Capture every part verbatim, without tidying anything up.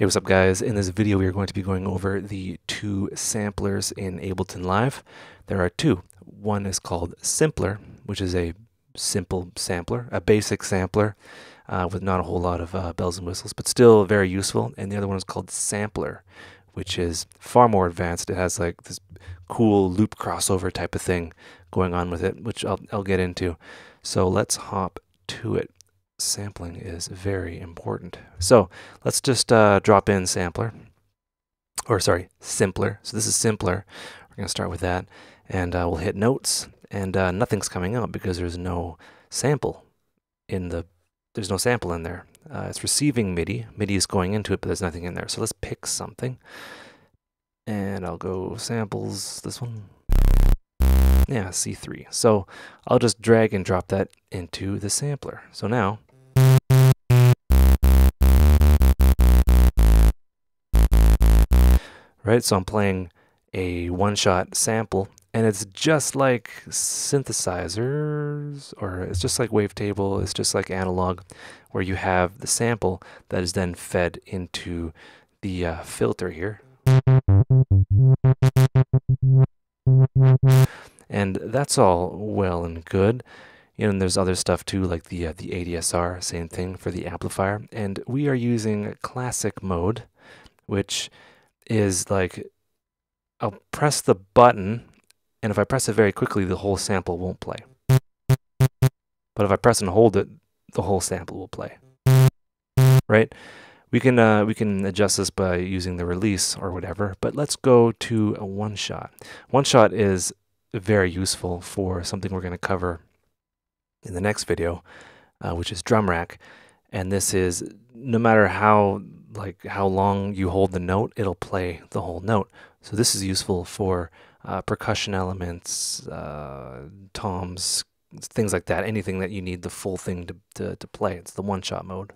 Hey, what's up guys? In this video we are going to be going over the two samplers in Ableton Live. There are two. One is called Simpler, which is a simple sampler, a basic sampler uh, with not a whole lot of uh, bells and whistles, but still very useful. And the other one is called Sampler, which is far more advanced. It has like this cool loop crossover type of thing going on with it, which I'll, I'll get into. So let's hop to it. Sampling is very important. So let's just uh, drop in sampler, or sorry, Simpler. So this is Simpler. We're going to start with that, and uh, we'll hit notes, and uh, nothing's coming up because there's no sample in the, there's no sample in there. Uh, it's receiving MIDI. MIDI is going into it, but there's nothing in there. So let's pick something, and I'll go samples, this one. Yeah, C three. So I'll just drag and drop that into the sampler. So now, right, so I'm playing a one-shot sample, and it's just like synthesizers, or it's just like wavetable, it's just like analog, where you have the sample that is then fed into the uh, filter here. And that's all well and good. You know, and there's other stuff too, like the uh, the A D S R, same thing for the amplifier. And we are using classic mode, which is like, I'll press the button, and if I press it very quickly, the whole sample won't play. But if I press and hold it, the whole sample will play, right? We can, uh, we can adjust this by using the release or whatever, but let's go to a one shot. One shot is very useful for something we're going to cover in the next video, uh, which is drum rack. And this is, no matter how like how long you hold the note, it'll play the whole note. So this is useful for uh, percussion elements, uh, toms, things like that, anything that you need the full thing to, to, to play. It's the one-shot mode.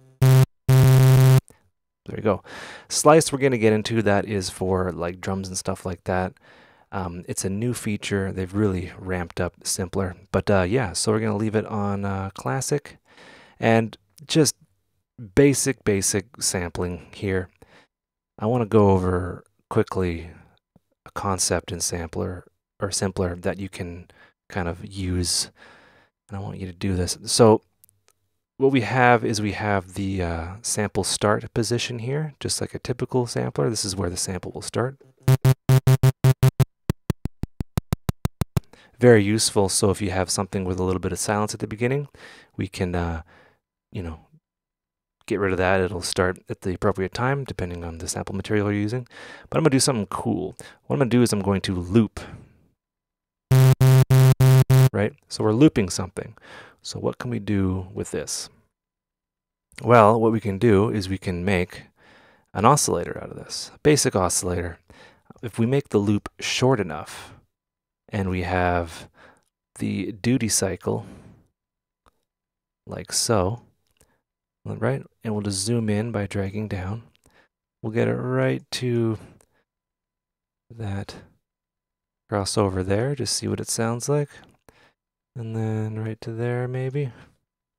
There you go. Slice, we're going to get into, that is for like drums and stuff like that. Um, it's a new feature. They've really ramped up Simpler. But uh, yeah, so we're going to leave it on uh, classic and just basic, basic sampling here. I want to go over quickly a concept in Sampler or Simpler that you can kind of use. And I want you to do this. So what we have is we have the uh, sample start position here, just like a typical sampler. This is where the sample will start. Very useful, so if you have something with a little bit of silence at the beginning, we can, uh, you know, get rid of that. It'll start at the appropriate time, depending on the sample material you're using. But I'm going to do something cool. What I'm going to do is I'm going to loop, right? So we're looping something. So what can we do with this? Well, what we can do is we can make an oscillator out of this, a basic oscillator. If we make the loop short enough, and we have the duty cycle, like so, right? And we'll just zoom in by dragging down. We'll get it right to that crossover there, just see what it sounds like. And then right to there, maybe.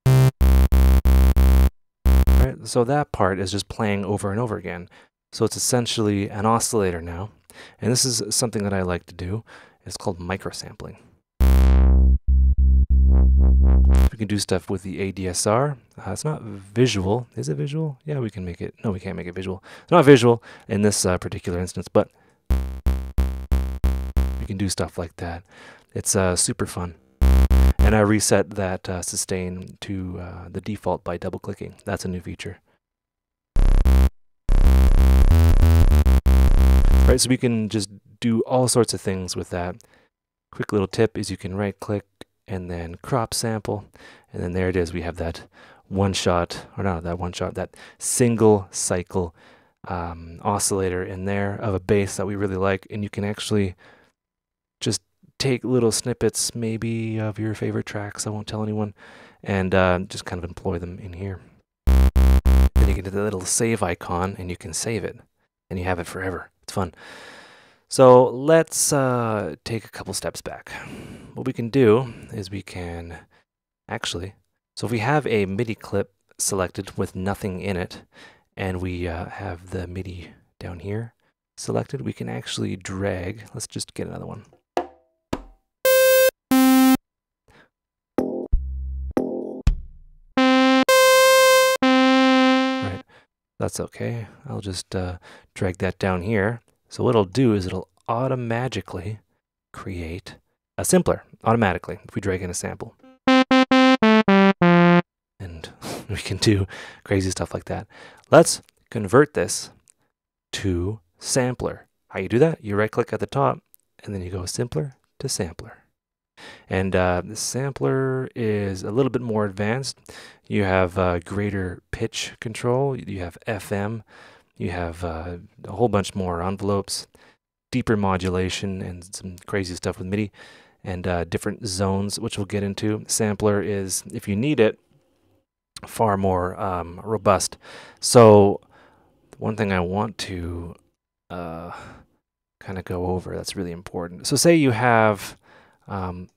Right, so that part is just playing over and over again. So it's essentially an oscillator now. And this is something that I like to do. It's called microsampling. We can do stuff with the A D S R. Uh, it's not visual. Is it visual? Yeah, we can make it. No, we can't make it visual. It's not visual in this uh, particular instance, but we can do stuff like that. It's uh, super fun. And I reset that uh, sustain to uh, the default by double-clicking. That's a new feature. Right, so we can just do all sorts of things with that. Quick little tip is you can right click and then crop sample, and then there it is. We have that one shot, or not that one shot, that single cycle um, oscillator in there of a bass that we really like. And you can actually just take little snippets maybe of your favorite tracks, I won't tell anyone, and uh, just kind of employ them in here. Then you get to the little save icon and you can save it, and you have it forever. It's fun. So let's uh, take a couple steps back. What we can do is we can actually, so if we have a MIDI clip selected with nothing in it, and we uh, have the MIDI down here selected, we can actually drag, let's just get another one. Right, that's okay. I'll just uh, drag that down here. So what it'll do is it'll automatically create a Simpler, automatically, if we drag in a sample. And we can do crazy stuff like that. Let's convert this to Sampler. How you do that? You right click at the top and then you go Simpler to Sampler. And uh, the Sampler is a little bit more advanced. You have uh, greater pitch control, you have F M, you have uh, a whole bunch more envelopes, deeper modulation and some crazy stuff with MIDI and uh, different zones, which we'll get into. Sampler is, if you need it, far more um, robust. So one thing I want to uh, kind of go over that's really important. So say you have um,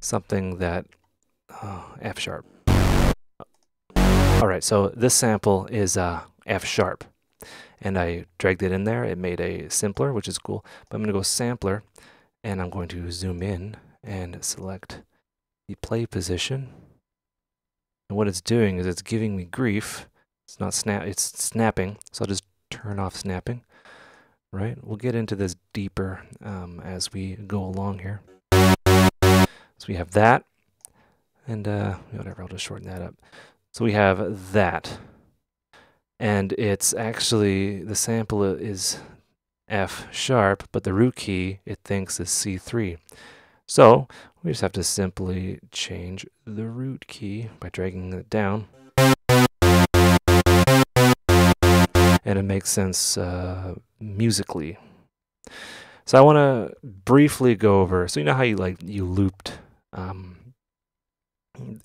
something that, oh, F sharp. All right, so this sample is uh, F sharp. And I dragged it in there. It made a Simpler, which is cool. But I'm going to go Sampler, and I'm going to zoom in and select the play position. And what it's doing is it's giving me grief. It's not snap. It's snapping. So I'll just turn off snapping. Right. We'll get into this deeper um, as we go along here. So we have that, and uh, whatever. I'll just shorten that up. So we have that. And it's actually, the sample is F sharp, but the root key it thinks is C three. So we just have to simply change the root key by dragging it down. And it makes sense uh, musically. So I want to briefly go over, so you know how you like you looped um,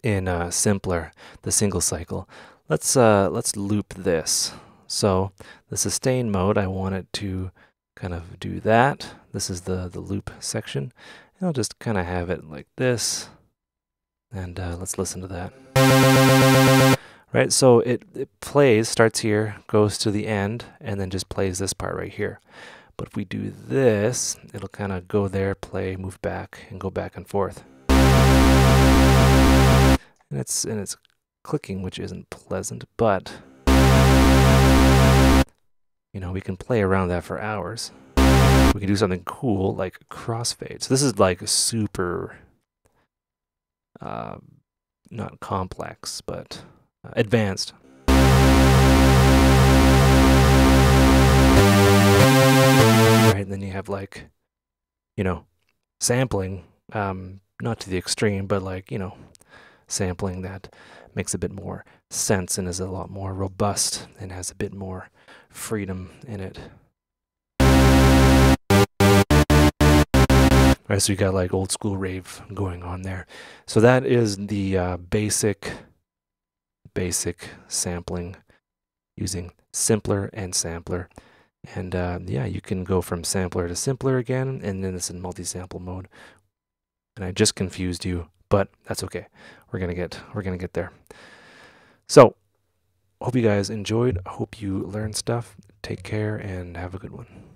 in uh, Simpler, the single cycle. Let's uh, let's loop this. So the sustain mode, I want it to kind of do that. This is the the loop section, and I'll just kind of have it like this. And uh, let's listen to that. Right. So it it plays, starts here, goes to the end, and then just plays this part right here. But if we do this, it'll kind of go there, play, move back, and go back and forth. And it's and it's. clicking, which isn't pleasant, but you know, we can play around that for hours. We can do something cool like crossfade. So this is like super uh, not complex, but uh, advanced. Right, and then you have like, you know, sampling, um, not to the extreme, but like, you know, sampling that makes a bit more sense and is a lot more robust and has a bit more freedom in it. All right, so you got like old school rave going on there. So that is the uh, basic, basic sampling using Simpler and Sampler. And uh, yeah, you can go from Sampler to Simpler again, and then it's in multi-sample mode. And I just confused you, but that's okay. We're gonna get we're gonna get there. So, hope you guys enjoyed. Hope you learned stuff. Take care and have a good one.